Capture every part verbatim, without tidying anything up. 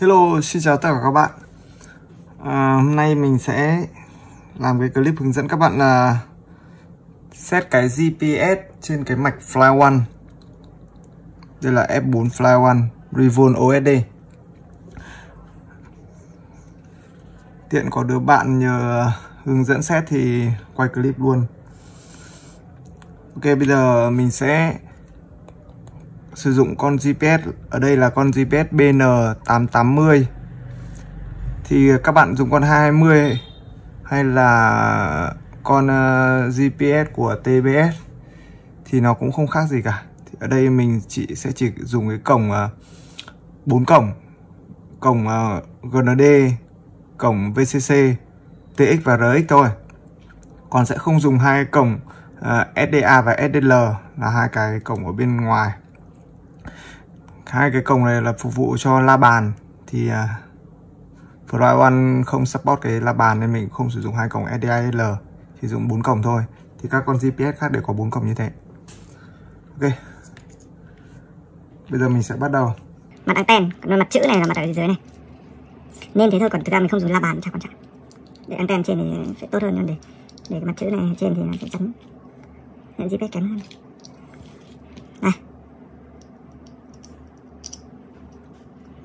Hello, xin chào tất cả các bạn. à, Hôm nay mình sẽ làm cái clip hướng dẫn các bạn là set cái giê pê ét trên cái mạch Fly One. Đây là ép bốn Fly One Revolt ô ét đê. Tiện có đứa bạn nhờ hướng dẫn set thì quay clip luôn. Ok, bây giờ mình sẽ sử dụng con giê pê ét, ở đây là con giê pê ét bê en tám tám không. Thì các bạn dùng con hai hai không hay là con uh, giê pê ét của tê bê ét thì nó cũng không khác gì cả. Thì ở đây mình chỉ sẽ chỉ dùng cái cổng bốn uh, cổng, cổng uh, giê en đê, cổng vê xê xê, tê ích và rờ ích thôi. Còn sẽ không dùng hai cổng uh, ét đê a và ét đê lờ là hai cái cổng ở bên ngoài. Hai cái cổng này là phục vụ cho la bàn, thì uh, Fly One không support cái la bàn nên mình không sử dụng hai cổng ét đê i-L, chỉ dùng bốn cổng thôi. Thì các con giê pê ét khác đều có bốn cổng như thế. Ok, bây giờ mình sẽ bắt đầu. Mặt anten, mặt chữ này là mặt ở dưới này, nên thế thôi, còn thực ra mình không dùng la bàn chả quan trọng. Để anten trên thì sẽ tốt hơn, để để cái mặt chữ này trên thì nó sẽ chắn nên giê pê ét kém hơn.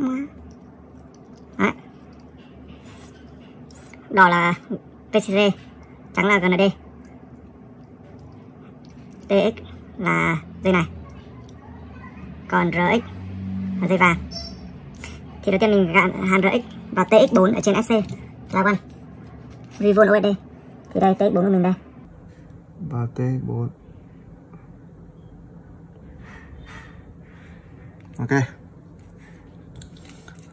Này, đấy, đỏ là vê xê xê, trắng là giê en đê, tê ích là dây này, còn rờ ích là dây vàng. Thì đầu tiên mình gạn hàn rờ ích và tê ích bốn ở trên ép xê Fly One Revolt ô ét đê. Thì đây tê ích bốn của mình đây, và tê ích bốn. Ok,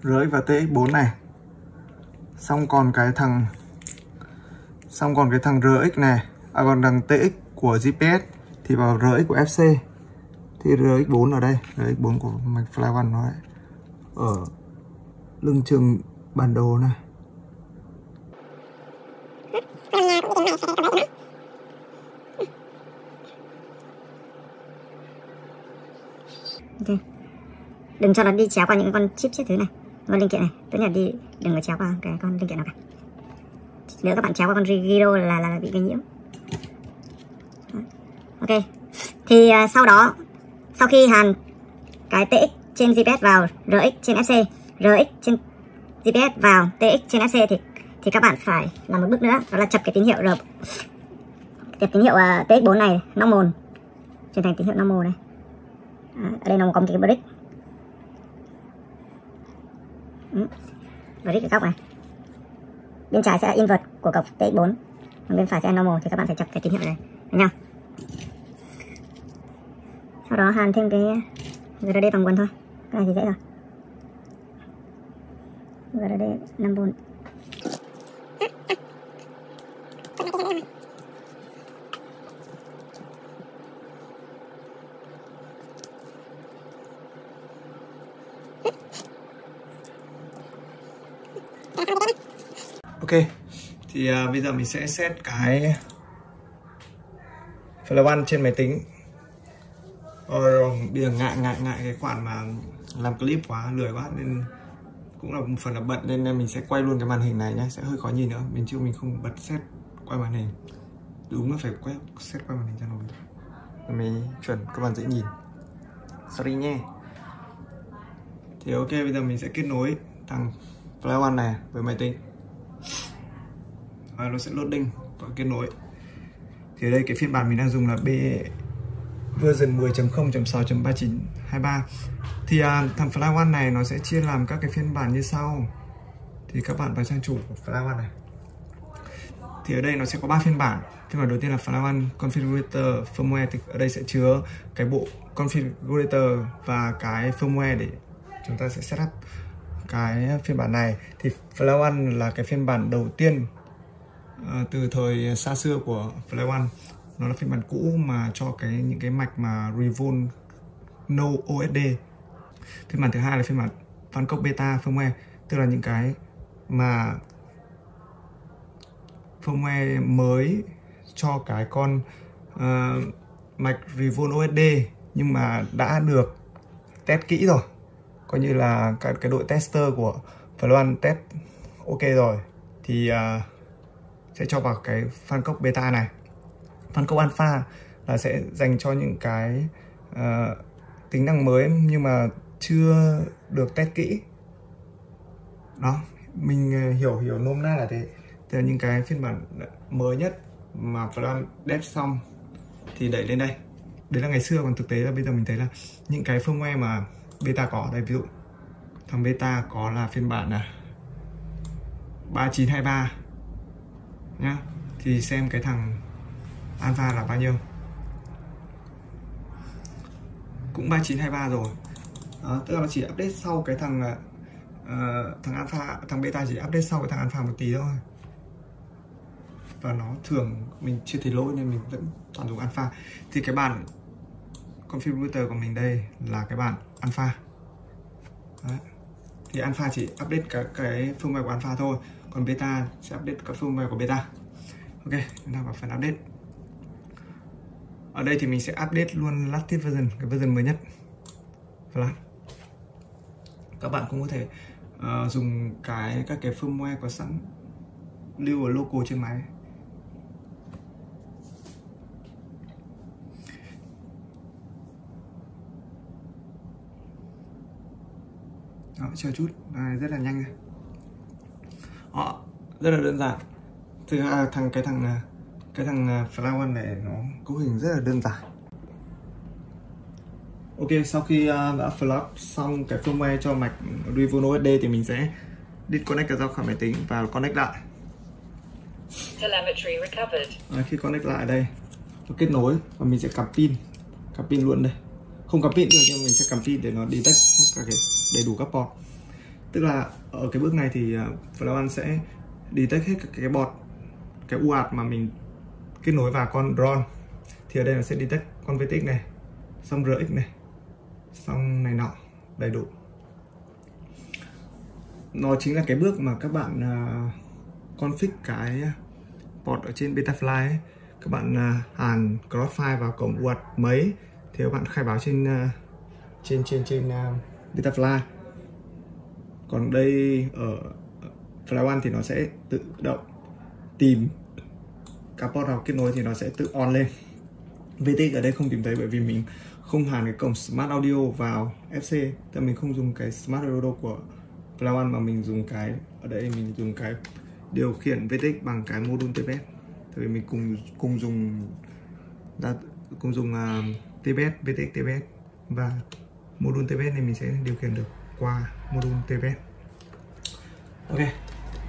rờ ích và tê ích bốn này. Xong còn cái thằng Xong còn cái thằng rờ ích này, à còn thằng tê ích của giê pê ét thì vào rờ ích của ép xê. Thì rờ ích bốn ở đây, rờ ích bốn của mạch Fly One nó ở lưng chừng bản đồ này. Okay. Đừng cho nó đi chéo qua những con chip chiếc thứ này, con linh kiện này, tức là đi đừng có chéo qua cái con linh kiện nào cả. Nếu các bạn chéo qua con gyro là, là là bị gây nhiễu. Ok, thì uh, sau đó sau khi hàn cái tê ích trên giê pê ét vào rờ ích trên ép xê, rờ ích trên giê pê ét vào tê ích trên ép xê thì thì các bạn phải làm một bước nữa, đó là chập cái tín hiệu rờ chập tín hiệu uh, tê ích bốn này nó mồn chuyển thành tín hiệu normal này. Đó, ở đây nó có một cái brick. Ừ. Và đích cái góc này, bên trái sẽ là invert của cổng tê ích bốn, bên phải sẽ là normal. Thì các bạn phải chập cái tín hiệu này với nhau, sau đó hàn thêm cái giê rờ đê bằng nguồn thôi. Cái này thì dễ rồi, giê rờ đê năm vôn. Ok, thì uh, bây giờ mình sẽ set cái Fly One trên máy tính. Rồi, bây giờ ngại ngại ngại cái khoản mà làm clip quá, lười quá nên cũng là một phần là bận, nên mình sẽ quay luôn cái màn hình này nhé, sẽ hơi khó nhìn nữa. Mình chưa mình không bật set quay màn hình, đúng là phải quay set quay màn hình cho nó mình chuẩn, các bạn dễ nhìn. Sorry nhé. Thì ok, bây giờ mình sẽ kết nối thằng Fly One này với máy tính. À, nó sẽ loading và kết nối. Thì ở đây cái phiên bản mình đang dùng là B version mười chấm không chấm sáu chấm ba chín hai ba. Thì à, thằng Fly One này nó sẽ chia làm các cái phiên bản như sau. Thì các bạn vào trang chủ của Fly One này. Thì ở đây nó sẽ có ba phiên bản. Phiên bản đầu tiên là Fly One Configurator Firmware. Thì ở đây sẽ chứa cái bộ Configurator và cái firmware để chúng ta sẽ setup cái phiên bản này. Thì Fly One là cái phiên bản đầu tiên à, từ thời xa xưa của Fly One. Nó là phiên bản cũ mà cho cái những cái mạch mà Revolt No ô ét đê. Phiên bản thứ hai là phiên bản FalcoX Beta Firmware, tức là những cái mà firmware mới cho cái con uh, mạch Revolt ô ét đê nhưng mà đã được test kỹ rồi. coi như là cái, cái đội tester của Phần Loan test ok rồi thì uh, sẽ cho vào cái FalcoX beta này. FalcoX alpha là sẽ dành cho những cái uh, tính năng mới nhưng mà chưa được test kỹ. Đó, mình hiểu hiểu nôm na là thế. Từ những cái phiên bản mới nhất mà Phần Loan dev xong thì đẩy lên đây. Đấy là ngày xưa, còn thực tế là bây giờ mình thấy là những cái firmware mà beta có đây, ví dụ thằng beta có là phiên bản là ba chín hai ba nhá, thì xem cái thằng alpha là bao nhiêu, cũng ba chín hai ba rồi. Đó, tức là nó chỉ update sau cái thằng uh, thằng alpha, thằng beta chỉ update sau cái thằng alpha một tí thôi, và nó thường mình chưa thấy lỗi nên mình vẫn toàn dùng alpha. Thì cái bản configurator của mình đây là cái bản alpha. Đấy. Thì alpha chỉ update các cái firmware của alpha thôi, còn beta sẽ update các firmware của beta. Ok, chúng ta vào phần update. Ở đây thì mình sẽ update luôn latest version, cái version mới nhất. Flash. Các bạn cũng có thể uh, dùng cái các cái firmware có sẵn lưu ở local trên máy. Đó, chờ chút, à, rất là nhanh. Đó, rất là đơn giản. Thứ hai, thằng cái thằng cái thằng Fly One này nó cấu hình rất là đơn giản. Ok, sau khi uh, đã flop xong cái firmware cho mạch Revono ét đê thì mình sẽ disconnect cái giao khỏi máy tính và connect lại. Telemetry recovered. À, khi connect lại đây, nó kết nối và mình sẽ cắm pin, cắm pin luôn đây. Không cắm pin được nhưng mình sẽ cắm pin để nó detect các cái đầy đủ các port. Tức là ở cái bước này thì Fly One sẽ detect hết các cái port, cái u a đê mà mình kết nối vào con drone. Thì ở đây nó sẽ detect con vê tê ích này, xong rờ ích này, xong này nọ, đầy đủ. Nó chính là cái bước mà các bạn uh, config cái port ở trên Betaflight ấy. Các bạn uh, hàn Crossfire vào cổng u a đê mấy thì các bạn khai báo trên uh, trên trên trên uh, Betaflight. Còn đây ở Fly One thì nó sẽ tự động tìm các port nào kết nối thì nó sẽ tự on lên. vê tê ích ở đây không tìm thấy bởi vì mình không hàn cái cổng Smart Audio vào ép xê, tức mình không dùng cái Smart Audio của Fly One mà mình dùng cái, ở đây mình dùng cái điều khiển vê tê ích bằng cái module tê bê ét. Tại vì mình cùng cùng dùng cùng dùng uh, tê bê ét, vê tê ích tê bê ét và module tê bê ét này mình sẽ điều khiển được qua module tê bê ét. Ok,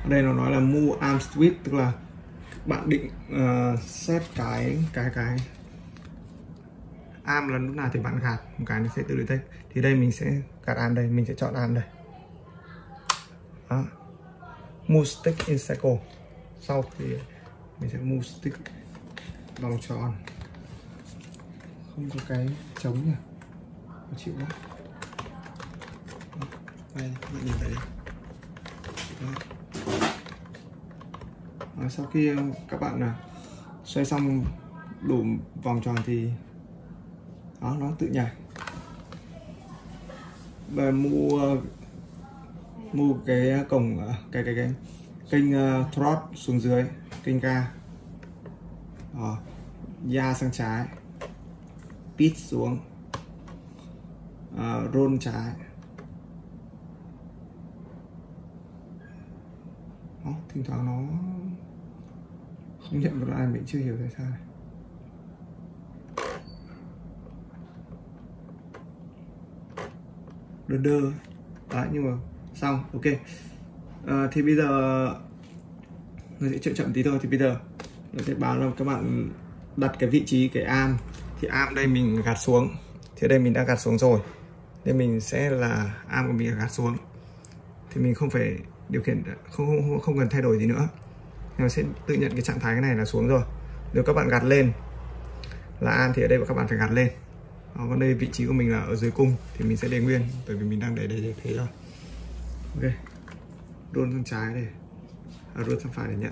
ở đây nó nói là move arm switch, tức là bạn định uh, set cái cái cái arm là lúc nào thì bạn gạt một cái nó sẽ tự detect. Thì đây mình sẽ gạt arm đây, mình sẽ chọn arm đây. Đó. Move stick in circle. Sau thì mình sẽ move stick vòng tròn. Không có cái trống nhỉ. Nó chịu lắm. Đây, bạn nhìn thấy đây. Đó. Sau khi các bạn à, xoay xong đủ vòng tròn thì đó, nó tự nhảy. Và mua mua cái cổng cái cái cái kênh uh, throttle xuống dưới, kênh ga đó, da sang trái, pit xuống, uh, roll trái. Đó, thỉnh thoảng nó không nhận được ai, mình chưa hiểu tại sao này. Đơ đơ đấy, nhưng mà xong. Ok, à, thì bây giờ nó sẽ chậm chậm tí thôi. Thì bây giờ nó sẽ báo là các bạn đặt cái vị trí cái arm, thì arm đây mình gạt xuống, thì ở đây mình đã gạt xuống rồi nên mình sẽ là arm của mình gạt xuống thì mình không phải điều khiển, không không, không cần thay đổi gì nữa. Nó sẽ tự nhận cái trạng thái cái này là xuống rồi. Nếu các bạn gạt lên là arm thì ở đây các bạn phải gạt lên. Đó, còn đây vị trí của mình là ở dưới cung thì mình sẽ để nguyên, bởi vì mình đang để để, để thế rồi. Ok, roll sang trái để à, roll sang phải để nhận.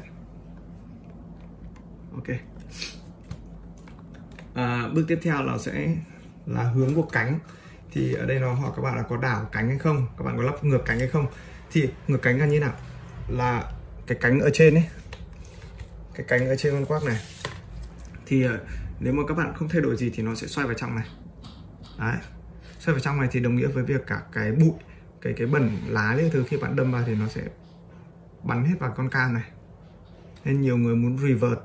Ok, à, bước tiếp theo là sẽ là hướng của cánh. thì ở đây nó hỏi các bạn là có đảo cánh hay không, các bạn có lắp ngược cánh hay không. Thì ngược cánh là như thế nào, là cái cánh ở trên ấy, cái cánh ở trên con quắc này, thì nếu mà các bạn không thay đổi gì thì nó sẽ xoay vào trong này. Đấy, xoay vào trong này thì đồng nghĩa với việc cả cái bụi, cái cái bẩn lá những thứ khi bạn đâm vào thì nó sẽ bắn hết vào con cam này. Nên nhiều người muốn revert,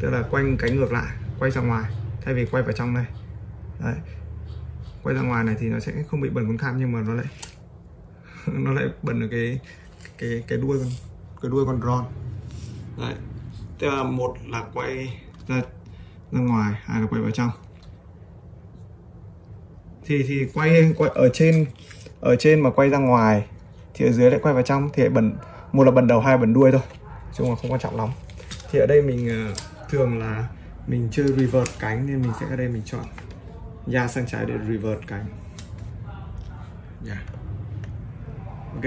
tức là quay cánh ngược lại, quay ra ngoài thay vì quay vào trong này. Đấy, quay ra ngoài này thì nó sẽ không bị bẩn con cam, nhưng mà nó lại nó lại bẩn ở cái cái cái đuôi con cái đuôi con drone. Đấy, tức là một là quay ra ra ngoài, hai là quay vào trong. Thì thì quay quay ở trên ở trên mà quay ra ngoài thì ở dưới lại quay vào trong thì lại bẩn, một là bẩn đầu, hai là bẩn đuôi thôi, chung là không quan trọng lắm. Thì ở đây mình thường là mình chơi revert cánh nên mình sẽ ở đây mình chọn ra sang trái để revert cánh. Yeah. Ok.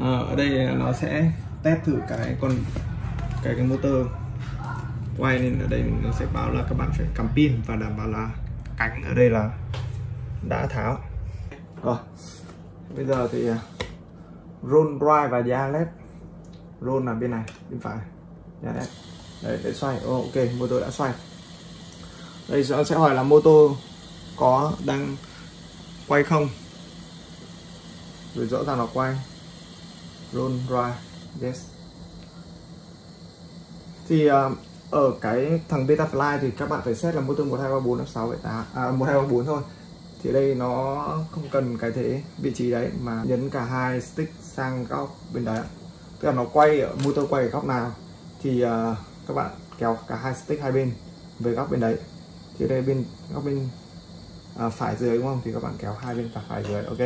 À, ở đây nó sẽ test thử cái con cái cái motor quay, nên ở đây nó sẽ báo là các bạn phải cắm pin và đảm bảo là cánh ở đây là đã tháo. Rồi. Bây giờ thì roll right và da left. Roll là bên này, bên phải. Da left. Đấy, để xoay. Oh, ok, mô tô đã xoay. Đây nó sẽ hỏi là mô tô có đang quay không. Rồi rõ ràng nó quay. Roll right. Yes. Thì uh, ở cái thằng Betaflight thì các bạn phải set là mô tô một hai ba bốn năm sáu bảy tám, à một hai ba bốn thôi. Thì đây nó không cần cái thế vị trí đấy mà nhấn cả hai stick sang góc bên đấy. Tức là nó quay ở motor quay ở góc nào thì uh, các bạn kéo cả hai stick hai bên về góc bên đấy. Thì đây bên góc bên uh, phải dưới đúng không? Thì các bạn kéo hai bên cả phải dưới, ok.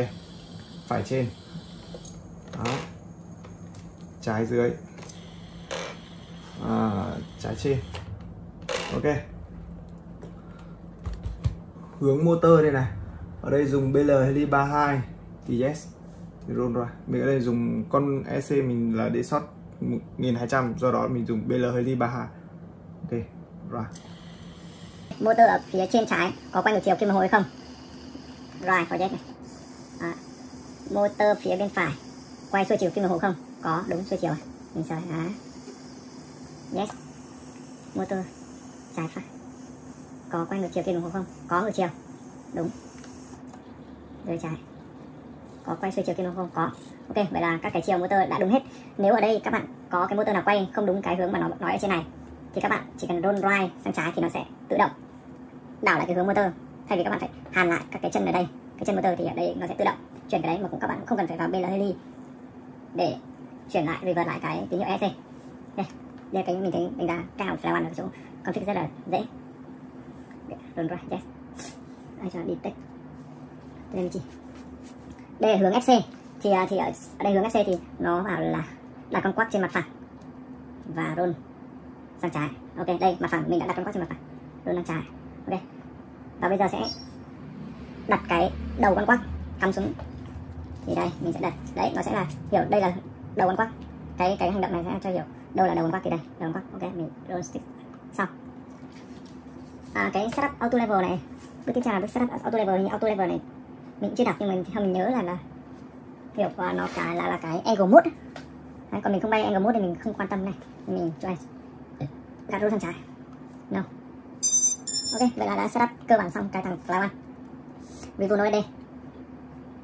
Phải trên. Đó. Trái dưới. À, trái trên. Ok. Hướng motor đây này. Ở đây dùng B L Heli ba hai thì yes, thì roll rồi. Mình ở đây dùng con E C mình là Dshot một nghìn hai trăm, do đó mình dùng B L Heli ba hai. Ok, rồi. Motor ở phía trên trái có quay ngược chiều kim đồng hồ hay không? Rồi, for yes này. À, motor phía bên phải quay xuôi chiều kim đồng hồ không? Có, đúng xuôi chiều. Mình soi. À. Yes. Motor trái phải có quay ngược chiều kim đồng hồ không? Có ngược chiều. Đúng. Dưới trái có quay xuôi chiều kim đồng hồ có. Ok, vậy là các cái chiều motor đã đúng hết. Nếu ở đây các bạn có cái motor nào quay không đúng cái hướng mà nó nói ở trên này thì các bạn chỉ cần roll right sang trái thì nó sẽ tự động đảo lại cái hướng motor, thay vì các bạn phải hàn lại các cái chân ở đây. Cái chân motor thì ở đây nó sẽ tự động chuyển cái đấy, mà cũng các bạn không cần phải vào B L Heli để chuyển lại, revert lại cái tín hiệu E C. Đây, đây cái mình thấy mình đã cao Fly One ở chỗ config rất là dễ. Roll right, yes. Ai cho detect. Đây là gì? Đây là hướng F C thì thì ở, ở đây hướng F C thì nó bảo là đặt con quắc trên mặt phẳng và roll sang trái. Ok, đây mặt phẳng mình đã đặt con quắc trên mặt phẳng, roll sang trái. Ok, và bây giờ sẽ đặt cái đầu con quắc cắm xuống thì đây mình sẽ đặt, đấy nó sẽ là hiểu đây là đầu con quắc. Cái cái hành động này sẽ cho hiểu đâu là đầu con quắc, thì đây đầu con quắc. Ok, mình roll stick xong. À, cái setup auto level này, bước tiếp theo là bước setup auto level. Thì auto level này mình chưa đọc nhưng mình mình nhớ là là kiểu uh, nó cả là là cái angle mode. Đấy, còn mình không bay angle mode thì mình không quan tâm này. Mình cho anh gạt roll sang trái. No. Ok, vậy là đã setup cơ bản xong cái thằng Fly One Revolt O S D.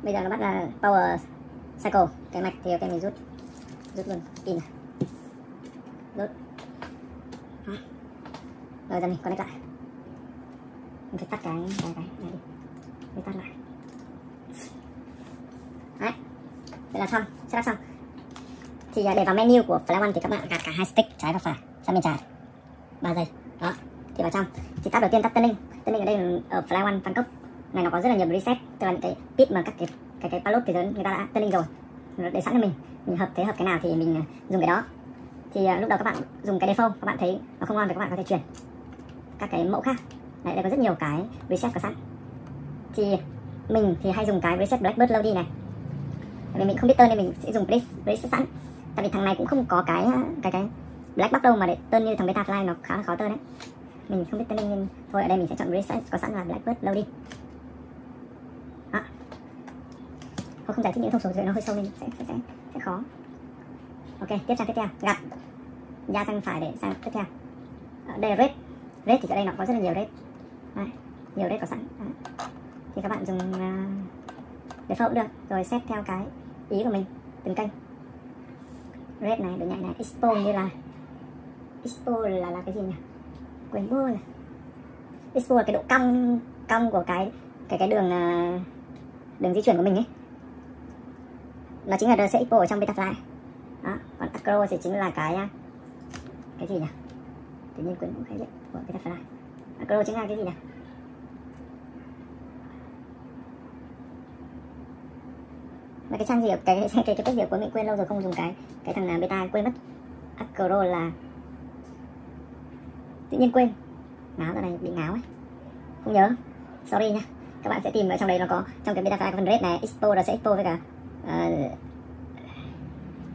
Bây giờ nó bắt là power cycle, cái mạch thì ok mình rút rút luôn pin này. Rút. Đó. Rồi giờ mình connect lại. Mình phải tắt cái cái cái này đi. Mình tắt lại. Đấy, vậy là xong, setup xong. Thì để vào menu của Fly One thì các bạn gạt cả hai stick trái và phải sang bên trái ba giây. Đó, thì vào trong. Thì tab đầu tiên tab turning. Turning ở đây ở Fly One FalcoX này nó có rất là nhiều preset, tức là những cái pit mà các cái cái cái palette thì người ta đã turning rồi. Nó để sẵn cho mình, mình hợp thế hợp cái nào thì mình dùng cái đó. Thì uh, lúc đầu các bạn dùng cái default, các bạn thấy nó không ngon thì các bạn có thể chuyển các cái mẫu khác. Đấy, đây có rất nhiều cái preset có sẵn. Thì mình thì hay dùng cái preset Blackbird Loading này. Tại vì mình không biết turn nên mình sẽ dùng preset sẵn. Tại vì thằng này cũng không có cái cái cái Blackbox đâu mà để turn như thằng Betaflight nó khá là khó turn đấy. Mình không biết turning nên thôi ở đây mình sẽ chọn preset có sẵn là Blackbird Loading. không giải thích những thông số dưới nó hơi sâu nên sẽ, sẽ, sẽ, sẽ khó. Ok, tiếp sang tiếp theo, gạt ra sang phải để sang tiếp theo. Ở đây là rate, rate thì ở đây nó có rất là nhiều rate, đấy, nhiều rate có sẵn. Đấy. Thì các bạn dùng để phẫu được, rồi xét theo cái ý của mình, từng kênh. Rate này, độ nhạy này, expo như là expo là là cái gì nhỉ? Quên bơ rồi. Expo là cái độ cong cong của cái cái cái đường đường di chuyển của mình ấy. Nó chính là đờ expo ở trong Betaflight. Đó, còn acro thì chính là cái cái gì nhỉ? Tự nhiên quên cũng khái niệm của Betaflight. Acro chính là cái gì nhỉ? Là cái trang gì cái cái cái cách gì của mình quên lâu rồi không dùng cái cái thằng beta quên mất. Acro là tự nhiên quên, ngáo ra này bị ngáo ấy, không nhớ, sorry nha. Các bạn sẽ tìm ở trong đấy, nó có trong cái Betaflight có phần red này, expo là sẽ expo với cả uh,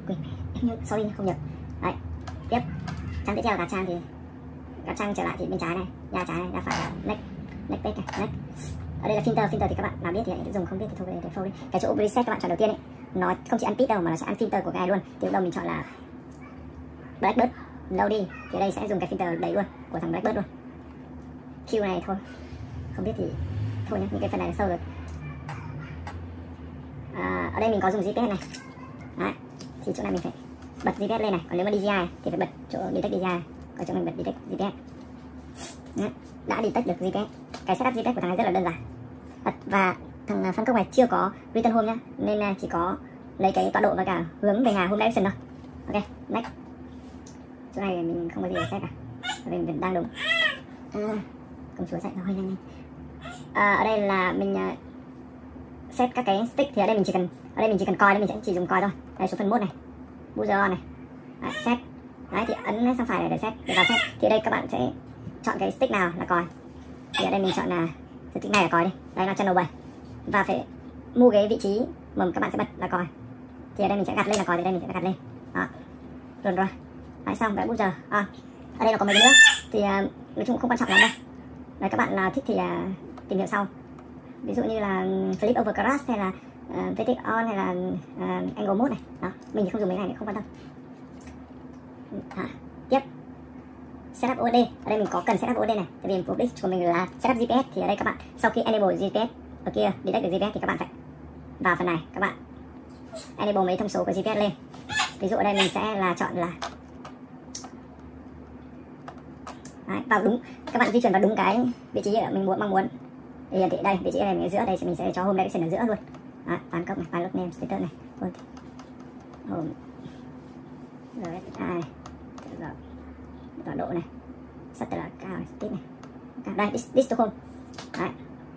quên nhớ, sorry không nhớ. Đấy, tiếp trang tiếp theo là trang thì các trang trở lại thì bên trái này, ra trái này, ra phải là next next page này, next. Ở đây là filter, filter thì các bạn nào biết thì hãy dùng, không biết thì thôi để follow đi. Cái chỗ preset các bạn chọn đầu tiên ấy, nó không chỉ ăn pit đâu mà nó sẽ ăn filter của cái này luôn. Thì lúc đầu mình chọn là Blackbird lâu đi, thì đây sẽ dùng cái filter đấy luôn của thằng Blackbird luôn. Q này thôi, không biết thì thôi nhá, những cái phần này là sâu rồi. À, ở đây mình có dùng giê pê ét này, đấy, thì chỗ này mình phải bật giê pê ét lên này, còn nếu mà đê gi i thì phải bật chỗ detect đê gi i, còn chỗ mình bật detect giê pê ét. Đấy, đã detect được giê pê ét, cái setup giê pê ét của thằng này rất là đơn giản. À, và thằng FalcoX này chưa có return home nhá, nên chỉ có lấy cái tọa độ và cả hướng về nhà home direction thôi. Ok, next. Chỗ này mình không có gì để xét cả, mình vẫn đang đúng. À, công chúa chạy nó hơi nhanh nhanh. À, ở đây là mình uh, set các cái stick, thì ở đây mình chỉ cần ở đây mình chỉ cần coi, mình sẽ chỉ dùng coi thôi. Đây số phần một này, buzzer on này, đấy, set. Đấy thì ấn sang phải này để set, để vào set. Thì ở đây các bạn sẽ chọn cái stick nào là coi. Thì ở đây mình chọn là cái stick này là coi đi. Đây là channel bảy và phải mua cái vị trí mà các bạn sẽ bật là coi. Thì ở đây mình sẽ gạt lên là coi, thì đây mình sẽ gạt lên. Đó, rồi rồi. Đấy xong cái buzzer. À, ở đây là có mấy cái nữa. Thì uh, nói chung không quan trọng lắm đâu. Đấy, các bạn là thích thì là tìm hiểu sau, ví dụ như là flip over crash hay là uh, vtx on hay là uh, angle mode này đó, mình thì không dùng mấy cái này, không quan tâm. À, tiếp setup o ét đê, ở đây mình có cần setup o ét đê này, tại vì mục đích của mình là setup giê pê ét. Thì ở đây các bạn sau khi enable giê pê ét ở kia detect được giê pê ét thì các bạn phải vào phần này, các bạn enable mấy thông số của giê pê ét lên. Ví dụ ở đây mình sẽ là chọn là đấy, vào đúng, các bạn di chuyển vào đúng cái vị trí mình muốn mong muốn. Thì đây vị trí này mình ở giữa, đây mình sẽ cho home direction ở giữa luôn. Đấy, tám cộng này, pilot name status này, home home rsi này, tọa độ này, satellite cao này, speed này, đây distance home, đấy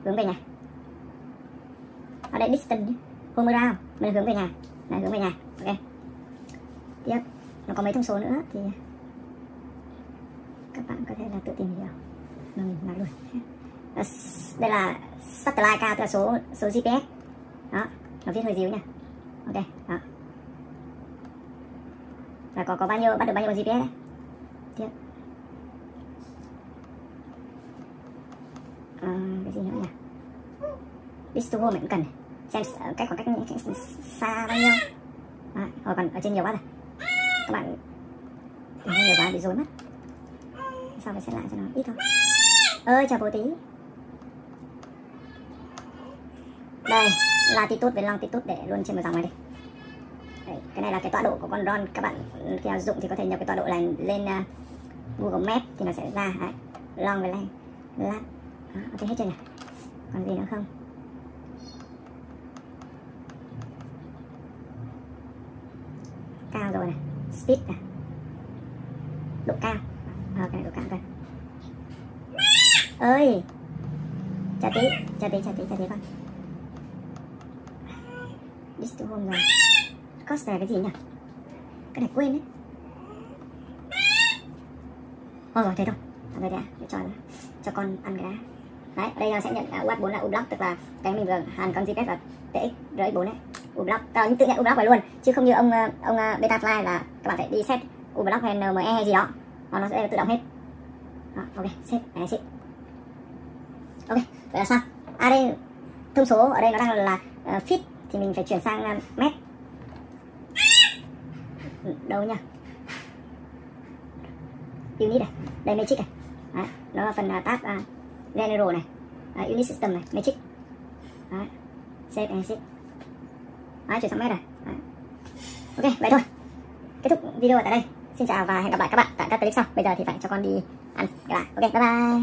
hướng về nhà. Ở đây distance home around mình hướng về nhà, này hướng về nhà. Ok, tiếp nó có mấy thông số nữa thì các bạn có thể là tự tìm hiểu, mà mình nói luôn. Đây là satellite cao, tức là số số giê pê ét đó, nó viết hơi díu nha. Ok, đó là có có bao nhiêu, bắt được bao nhiêu con giê pê ét đấy. Tiếp à, cái gì nữa nhỉ? Distance mình cũng cần xem cách khoảng cách xa bao nhiêu. À, hồi còn ở trên nhiều quá rồi, các bạn tìm nhiều quá bị rối mất. Sao phải xét lại cho nó ít thôi. Ơi chờ bố tí. Đây latitude với longitude để luôn trên một dòng này đi. Đấy, cái này là cái tọa độ của con drone, các bạn khi nào dụng thì có thể nhập cái tọa độ này lên uh, Google Maps thì nó sẽ ra. Đấy, long với lang lat. Ok hết chưa nhỉ? Còn gì nữa không? Cao rồi này, speed này, độ cao. Ờ, cái này đủ cả. Ơi chờ tí, chờ tí, chờ tí, chờ tí con. This to home rồi. Crossfire cái gì nhỉ? Cái này quên đấy. Thôi rồi, thế thôi. Thôi đã, để cho, cho con ăn cái đá. Đấy, ở đây nó sẽ nhận u a đê bốn là UBlock, tức là cái mình vừa hàn con giê pê ét và tê ích rờ bốn đấy. UBlock, tao tự nhận UBlock vào luôn, chứ không như ông ông Betaflight là các bạn phải đi set UBlock hay en em e hay gì đó. Và nó sẽ tự động hết. Đó, ok, xếp, này xếp. Ok, vậy là sao? À đây, thông số ở đây nó đang là uh, fit. thì mình phải chuyển sang mét đâu nha. Unit này, đây metric này. Đấy, nó là phần uh, tab uh, general này, uh, unit system này, metric. Đấy. Save and exit. Đấy, chuyển sang mét này. Đấy. Ok, vậy thôi. Kết thúc video tại đây. Xin chào và hẹn gặp lại các bạn tại các clip sau. Bây giờ thì phải cho con đi ăn các bạn. Ok, bye bye.